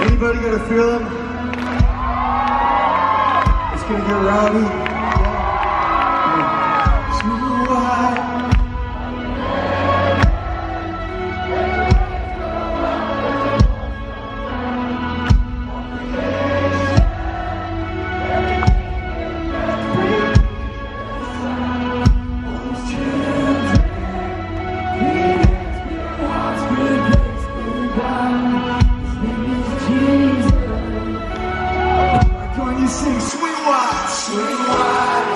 Anybody gonna feel them? It's gonna get rowdy. Yeah. Too sing sweet wine, sweet wine.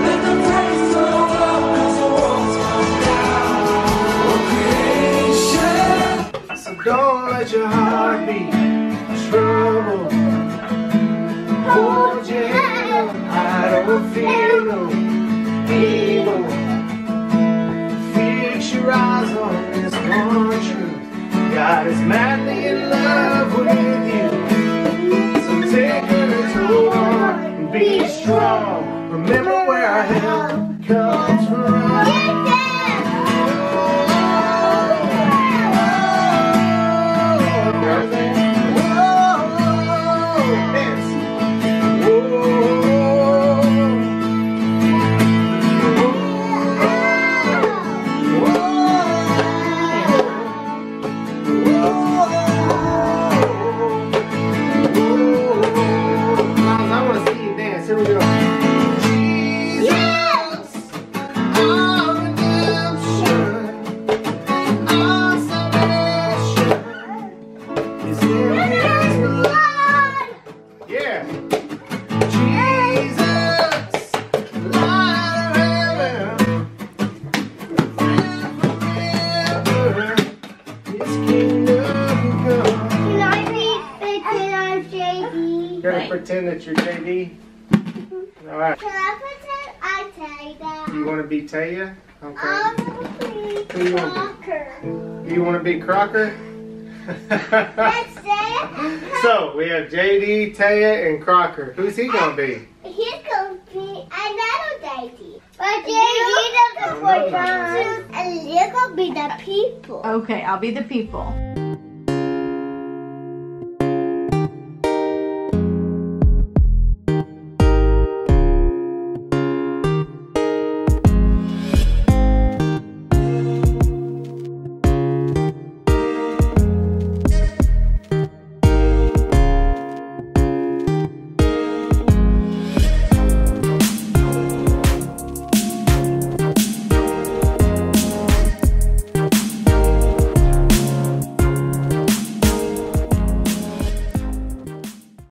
Let the taste of love as the walls come down. Creation. So don't let your heart be troubled. Hold your head up. I don't feel no evil. Fix your eyes on this one truth. God is madly in love with you. Be strong, remember where our help comes from. You're gonna pretend that you're JD? Alright. Can I pretend I'm Taya? You wanna be Taya? Okay. I wanna be Crocker. You wanna be Crocker? That's it. So we have JD, Taya, and Crocker. Who's he gonna be? He's gonna another deity. But you're the little bit of people. Okay, I'll be the people.